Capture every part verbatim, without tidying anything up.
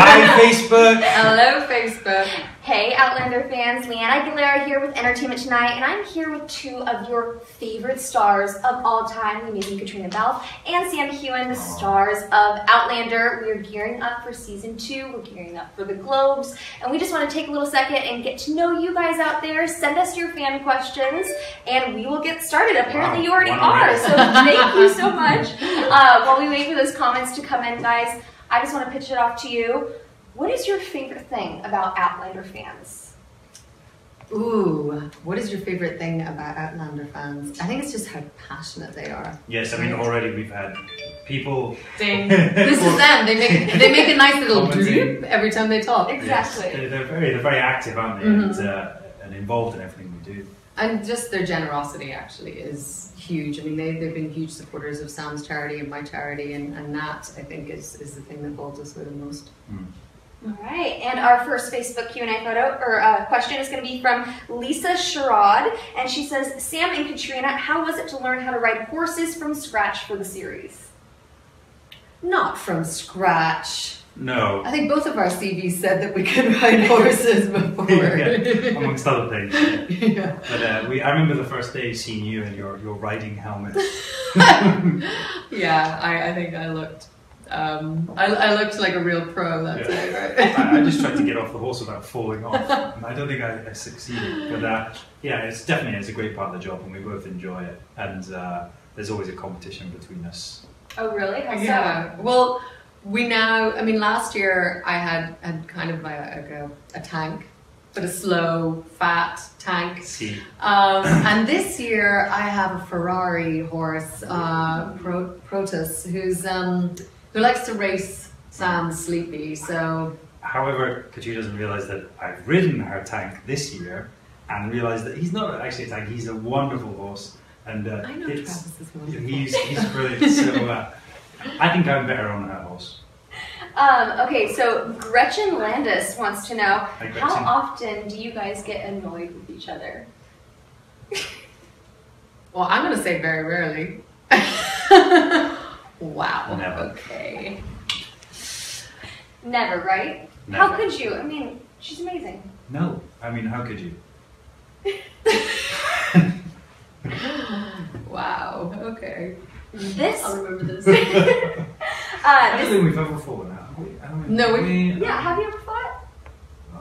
Hi, Facebook. Hello, Facebook. Hey, Outlander fans. Leanne Aguilera here with Entertainment Tonight, and I'm here with two of your favorite stars of all time, the amazing Caitríona Balfe and Sam Heughan, the stars of Outlander. We are gearing up for season two. We're gearing up for the Globes, and we just want to take a little second and get to know you guys out there. Send us your fan questions, and we will get started. Apparently, wow. you already wow. are, so thank you so much. Uh, while we wait for those comments to come in, guys, I just want to pitch it off to you. What is your favorite thing about Outlander fans? Ooh, what is your favorite thing about Outlander fans? I think it's just how passionate they are. Yes, I mean, already we've had people... Ding. This is them. They make, they make a nice little droop every time they talk. Exactly. Yes. They're, very, they're very active, aren't they? Mm-hmm. and, uh, and involved in everything we do. And just their generosity actually is huge. I mean, they, they've been huge supporters of Sam's charity and my charity, and, and that, I think, is, is the thing that holds us with the most. Mm. All right, and our first Facebook Q and A photo or uh, question is going to be from Lisa Sherrod, and she says, Sam and Caitríona, how was it to learn how to ride horses from scratch for the series? Not from scratch. No. I think both of our C Vs said that we could ride horses before. yeah, yeah. Amongst other things. Yeah. yeah. But uh, we, I remember the first day seeing you in your, your riding helmet. yeah, I, I think I looked, um, I, I looked like a real pro that yeah. day, right? I, I just tried to get off the horse without falling off. And I don't think I, I succeeded. But uh, yeah, it's definitely it's a great part of the job, and we both enjoy it. And uh, there's always a competition between us. Oh, really? How yeah. so? Well, we now, I mean, last year I had, had kind of like a, a, a tank, but a slow, fat tank. See. Um, and this year I have a Ferrari horse, uh, Pro, Protus, who's, um, who likes to race Sam Sleepy, so... However, Caitríona doesn't realise that I've ridden her tank this year and realised that he's not actually a tank, he's a wonderful horse. And, uh, I know it's, Travis is wonderful. He's, he's brilliant, so... Uh, I think I'm better on that horse. Um, okay, so Gretchen Landis wants to know, hey, how often do you guys get annoyed with each other? Well, I'm going to say very rarely. Wow. Never. Okay. Never, right? Never. How could you? I mean, she's amazing. No. I mean, how could you? Wow. Okay. This. I'll remember this. uh, this I don't think we've ever fought now. We, no, we, we. Yeah, have you ever fought?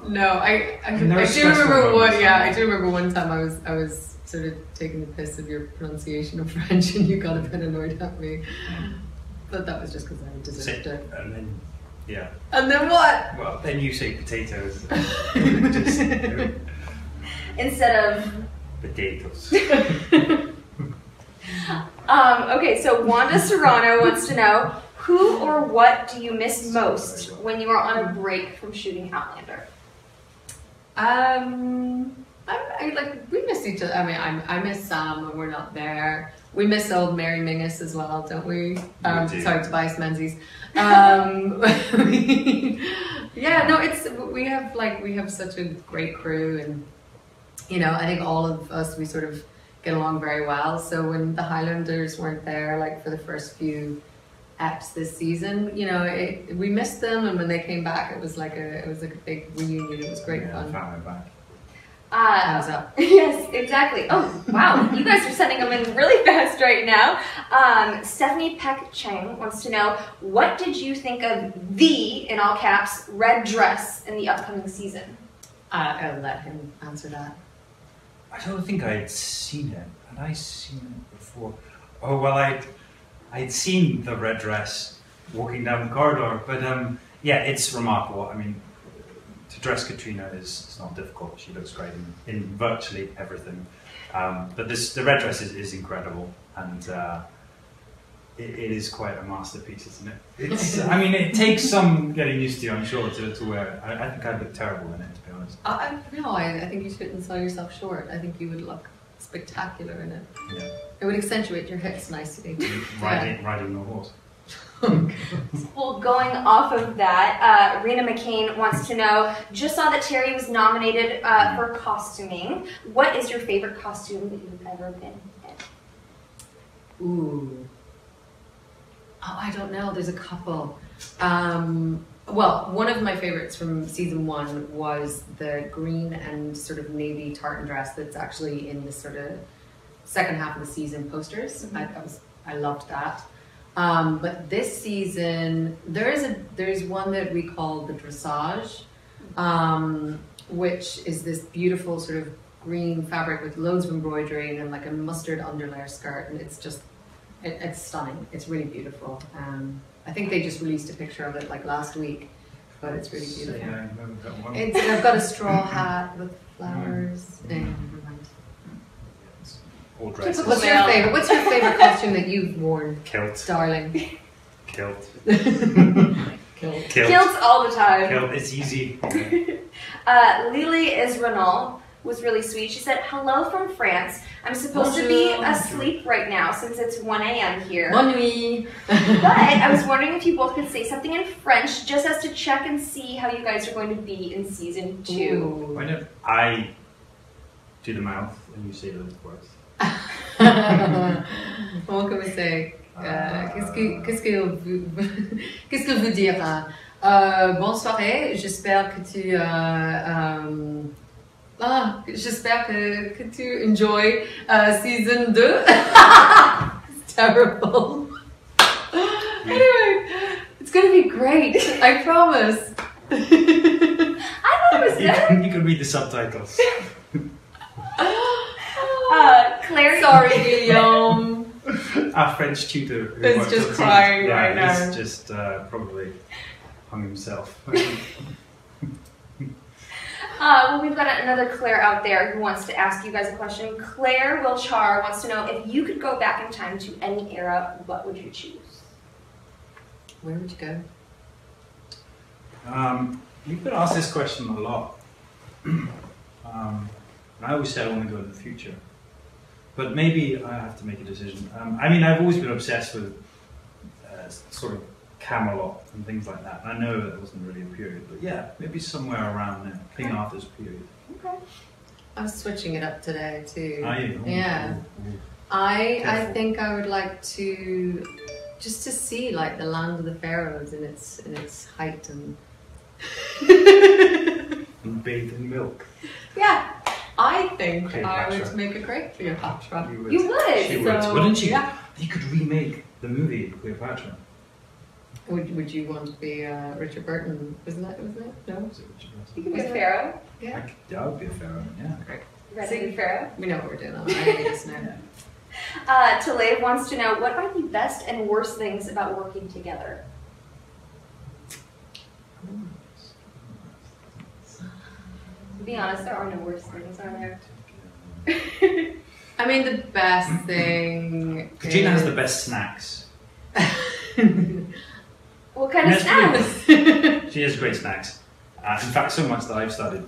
No, I. I, I, I do remember one. Yeah, I do remember one time I was I was sort of taking the piss of your pronunciation of French, and you got a bit annoyed at me. But that was just because I deserved so, it. And then, yeah. And then what? Well, then you say potatoes. just, you know. Instead of potatoes. Um, okay, so Wanda Serrano wants to know, who or what do you miss most when you are on a break from shooting Outlander? Um, I, I, like, we miss each other. I mean, I, I miss Sam when we're not there. We miss old Mary Mingus as well, don't we? Um, we do. Sorry, Tobias Menzies. Um, yeah, no, it's, we have, like, we have such a great crew, and, you know, I think all of us, we sort of get along very well. So when the Highlanders weren't there, like for the first few eps this season, you know, it, we missed them, and when they came back, it was like a it was like a big reunion. It was great yeah, fun. Family back. Uh, Thumbs up. Yes, exactly. Oh wow, you guys are sending them in really fast right now. Um, Stephanie Peck-Cheng wants to know, what did you think of the in all caps red dress in the upcoming season? Uh, I'll let him answer that. I don't think I had seen it. Had I seen it before? Oh, well, I'd, I'd seen the red dress walking down the corridor, but um, yeah, it's remarkable. I mean, to dress Caitríona is it's not difficult. She looks great in, in virtually everything. Um, but this, the red dress is, is incredible, and uh, it, it is quite a masterpiece, isn't it? It's, I mean, it takes some getting used to, I'm sure, to, to wear it. I, I think I'd look terrible in it. I, I, no, I, I think you shouldn't sell yourself short. I think you would look spectacular in it. Yeah. It would accentuate your hips nicely. Riding, yeah. riding the horse. Oh, well, going off of that, uh, Rena McCain wants to know, just saw that Terry was nominated uh, for costuming. What is your favorite costume that you've ever been in? Ooh. Oh, I don't know. There's a couple. Um, well, one of my favorites from season one was the green and sort of navy tartan dress that's actually in the sort of second half of the season posters. Mm-hmm. I, I, was, I loved that. Um, but this season, there is a there's one that we call the dressage, um, which is this beautiful sort of green fabric with loads of embroidery and then like a mustard underlayer skirt, and it's just it, it's stunning. It's really beautiful. Um, I think they just released a picture of it like last week, but it's really beautiful. Yeah, I've, it's, I've got a straw hat with flowers. Mm. Mm. All dresses. What's your favorite? What's your favorite costume that you've worn? Kilt, darling. Kilt. Kilt. Kilt. Kilts all the time. Kilt. It's easy. uh, Lili Israno was really sweet. She said, "Hello from France. I'm supposed Bonjour. to be asleep right now since it's one A M here. Bonne nuit. But I was wondering if you both could say something in French just as to check and see how you guys are going to be in season two. Why don't I do the mouth and you say the words? Comment comme c'est euh, qu'est-ce que qu'est-ce que vous, qu'est-ce que vous dire euh, bonne soirée, j'espère que tu euh, euh, ah, j'espère que, que tu enjoy uh, season two. It's terrible. Anyway, it's gonna be great, I promise. I thought it was good. You can read the subtitles. Uh, Claire, sorry, Guillaume. Our French tutor is just crying right now. He's just uh, probably hung himself. uh, well, we've got another Claire out there who wants to ask you guys a question. Claire Wilchar wants to know, if you could go back in time to any era, what would you choose? Where would you go? Um, you've been asked this question a lot. um, I always say I want to go to the future. But maybe I have to make a decision. Um, I mean, I've always been obsessed with uh, sort of Camelot and things like that. I know that wasn't really a period, but yeah, maybe somewhere around there, King okay. Arthur's period. Okay. I'm switching it up today too. Are you? Oh, yeah. Oh, oh. I Careful. I think I would like to just to see like the land of the pharaohs in its in its height and and bathe in milk. Yeah. I think Cleopatra. I would make a great Cleopatra. You would. You would. She would. So, wouldn't you? Yeah. They could remake the movie Cleopatra. Would Would you want to be uh, Richard Burton? Wasn't that? Wasn't it? No. Was it Richard Burton? You could be a pharaoh. Yeah. I, could, I would be a pharaoh. Yeah. Great. Ready pharaoh. We know what we're doing. I just know. Uh, Taleb wants to know, what are the best and worst things about working together? Ooh. Be honest, there are no worse things, are there? I mean, the best thing. Katrina is... has the best snacks. What kind of snacks? Really, she has great snacks. Uh, in fact, so much that I've started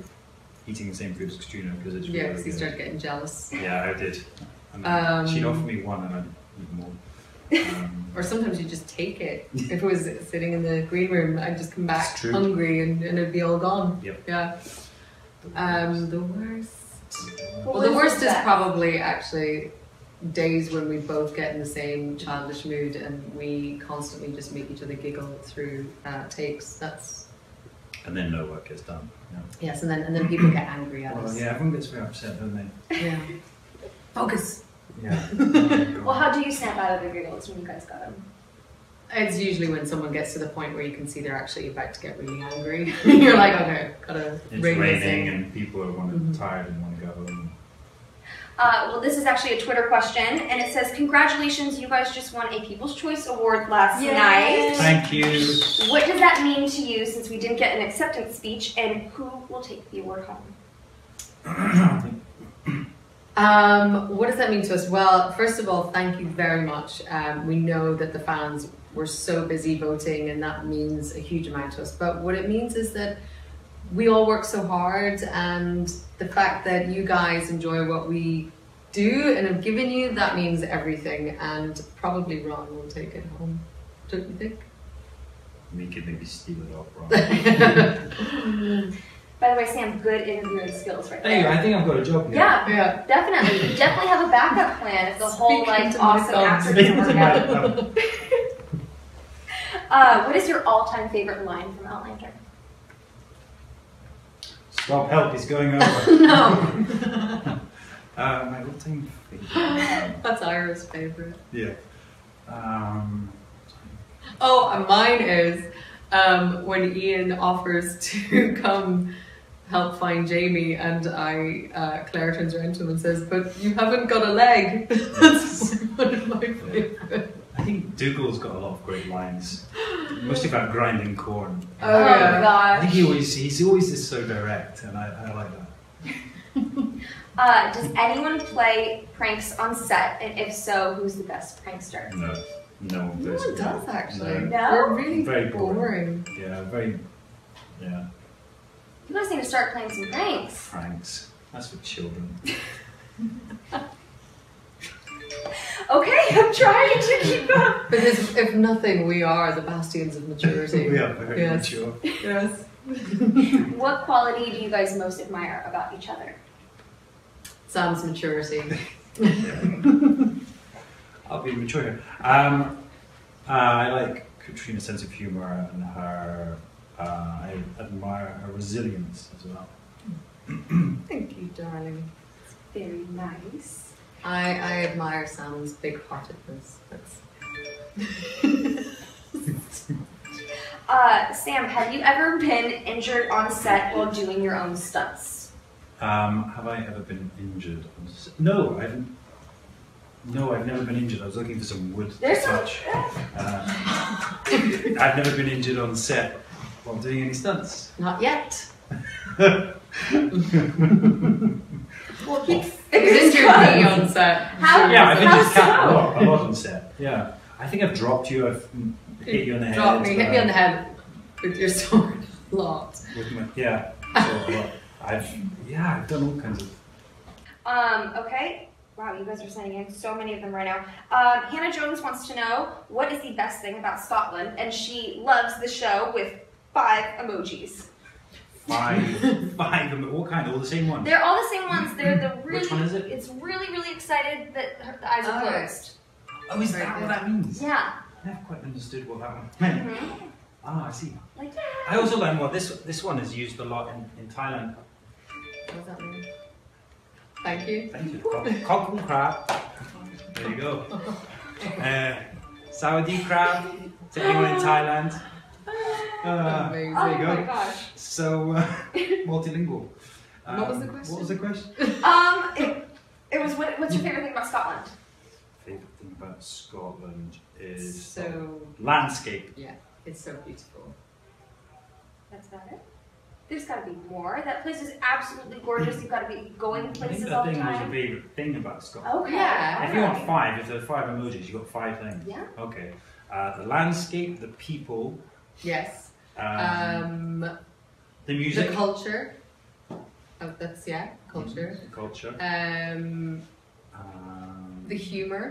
eating the same food as Katrina because it's really yeah, because you started getting jealous. Yeah, I did. I mean, um, she'd offer me one, and I'd eat more. Um, or sometimes you just take it. If it was sitting in the green room, I'd just come back hungry, and, and it'd be all gone. Yep. Yeah. Um, the worst. Well, the worst is probably actually days when we both get in the same childish mood and we constantly just make each other giggle through uh, takes. That's. And then no work gets done. No. Yes, and then and then people get angry at well, us. Yeah, everyone gets very upset, don't they? Yeah. Focus. Yeah. Well, how do you snap out of the giggles when you guys got them? It's usually when someone gets to the point where you can see they're actually about to get really angry. You're like, okay, gotta. It's raining thing. And people are wanting, mm-hmm. tired and want to go home. Uh, well, this is actually a Twitter question, and it says, "Congratulations, you guys just won a People's Choice Award last Yay. night. Thank you. What does that mean to you, since we didn't get an acceptance speech, and who will take the award home?" Um, what does that mean to us? Well, first of all, thank you very much. Um, we know that the fans were so busy voting, and that means a huge amount to us. But what it means is that we all work so hard, and the fact that you guys enjoy what we do and have given you, that means everything. And probably Ron will take it home, don't you think? We could maybe steal it off, Ron. By the way, Sam, good interviewing skills right there. Anyway, I think I've got a job now. Yeah, yeah. Definitely. You definitely have a backup plan if the whole, like, awesome actor doesn't work out. Uh, what is your all-time favorite line from Outlander? Stop, help, he's going over. No. Uh, my all-time favorite. That's Ira's favorite. Yeah. Um, oh, mine is um, when Ian offers to come help find Jamie, and I, uh, Claire turns around to him and says, "But you haven't got a leg." That's one of my favourite. I think Dougal's got a lot of great lines, mostly about grinding corn. Oh, oh yeah. Gosh. I think he always, he's always just so direct, and I, I like that. Uh, does anyone play pranks on set, and if so, who's the best prankster? No, no one plays. No one does actually. No, we're really very boring. boring. Yeah, very. Yeah. You guys need to start playing some pranks. Pranks. That's for children. Okay, I'm trying to keep up. But if, if nothing, we are the bastions of maturity. We are very yes. mature. Yes. What quality do you guys most admire about each other? Sam's maturity. I'll be mature here. Um, uh, I like Caitríona's sense of humor and her. Uh, I admire her resilience as well. Thank you, darling. It's very nice. I, I admire Sam's big-heartedness. That's... uh, Sam, have you ever been injured on set while doing your own stunts? Um, have I ever been injured on set? No, I haven't. No, I've never been injured. I was looking for some wood There's to touch. Uh, I've never been injured on set. Well, I'm doing any stunts. Not yet. Well, keep fingers crossed on set. How, yeah, I've injured Cat a lot, a lot on set. Yeah, I think I've dropped you. I've hit you on the head. Dropped me, hit me on the head with your sword a lot. With my, yeah, so a lot. I've yeah, I've done all kinds of. Um. Okay. Wow, you guys are sending in so many of them right now. Um, Hannah Jones wants to know what is the best thing about Scotland, and she loves the show with. Five emojis. Five, five. What kind? All the same ones. They're all the same ones. They're the really. Which one is it? It's really, really excited that her, the eyes are oh. closed. Oh, is Very that good. What that means? Yeah. I never quite understood what that one meant. Mm -hmm. Ah, I see. Like yeah. I also learned what this this one is used a lot in, in Thailand. What does that mean? Thank you. Thank you. Cock and crab. There you go. Uh, Sawadee crab. To anyone in Thailand. Uh, there you oh go. My gosh. So uh, multilingual. Um, what was the question? What was the question? um, it, it was what, what's your favorite thing about Scotland? Favorite thing about Scotland is so landscape. Yeah, it's so beautiful. That's about it. There's got to be more. That place is absolutely gorgeous. You've got to be going places all the time. I think that thing was your favorite thing about Scotland. Okay. Yeah, if you want five, if there are five emojis, you got five things. Yeah. Okay. Uh, the landscape, the people. Yes. Um, um, the music. The culture. Oh, that's, yeah, culture. Mm, culture. Um, um, the humour.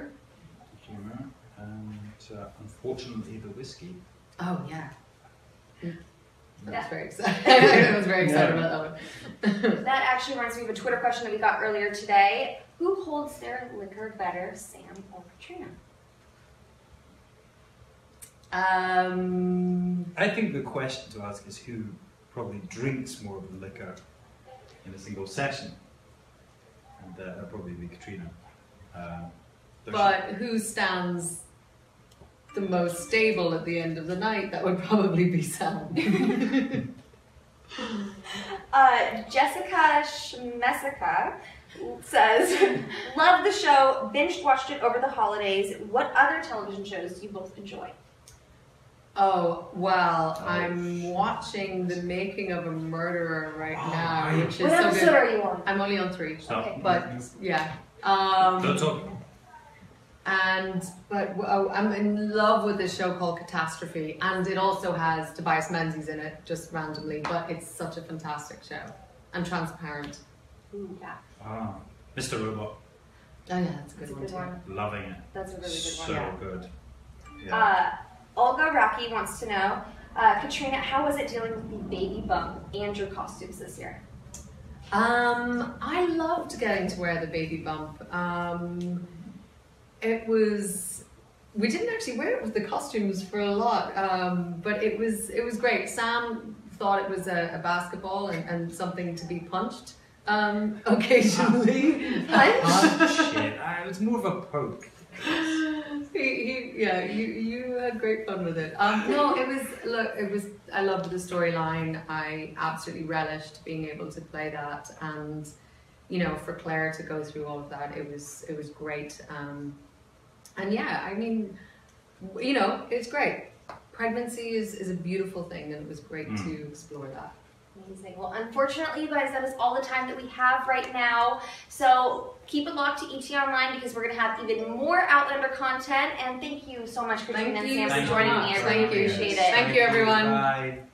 The humour. And uh, unfortunately, the whiskey. Oh, yeah. Mm. That's yeah. very exciting. I was very excited yeah. about that one. That actually reminds me of a Twitter question that we got earlier today. Who holds their liquor better, Sam or Caitríona? Um, I think the question to ask is who probably drinks more of the liquor in a single session, and uh, that'll probably be Caitríona. Uh, but who stands the most stable at the end of the night? That would probably be Sam. uh, Jessica Schmesica says, "Love the show. Binge watched it over the holidays. What other television shows do you both enjoy?" Oh, well, I'm watching The Making of a Murderer right oh, now, which is what so episode good. Are you on? I'm only on three, okay. But yeah. Um, Don't talk. And, but oh, I'm in love with this show called Catastrophe, and it also has Tobias Menzies in it, just randomly, but it's such a fantastic show. And transparent. Ooh, yeah. Oh, Mister Robot. Oh, yeah, that's a good, that's one, a good one. Loving it. That's a really good so one. So good. Yeah. Uh, Olga Rocky wants to know, uh, Caitríona, how was it dealing with the baby bump and your costumes this year? Um, I loved getting to wear the baby bump. Um, it was we didn't actually wear it with the costumes for a lot, um, but it was it was great. Sam thought it was a, a basketball and, and something to be punched um, occasionally. Punch? Oh, shit, I, it was more of a poke. He, he, yeah, you, you had great fun with it. Um, no, it was, look, it was, I loved the storyline. I absolutely relished being able to play that. And, you know, for Claire to go through all of that, it was, it was great. Um, and yeah, I mean, you know, it's great. Pregnancy is, is a beautiful thing, and it was great mm. to explore that. Amazing. Well, unfortunately, you guys, that is all the time that we have right now. So keep it locked to E T Online, because we're going to have even more Outlander content. And thank you so much, Caitríona and Sam, for joining me. I really appreciate it. Thank you, everyone. Bye.